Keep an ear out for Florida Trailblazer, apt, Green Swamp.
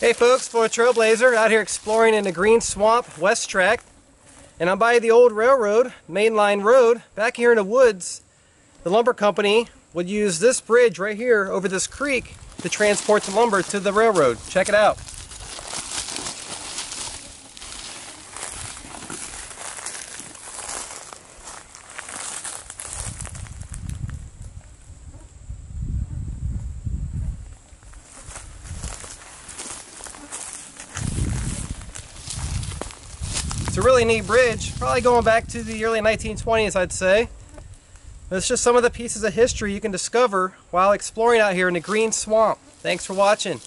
Hey folks, Florida Trailblazer out here exploring in the Green Swamp West Track, and I'm by the old railroad, mainline road. Back here in the woods, the lumber company would use this bridge right here over this creek to transport the lumber to the railroad. Check it out. It's a really neat bridge, probably going back to the early 1920s, I'd say. But it's just some of the pieces of history you can discover while exploring out here in the Green Swamp. Thanks for watching.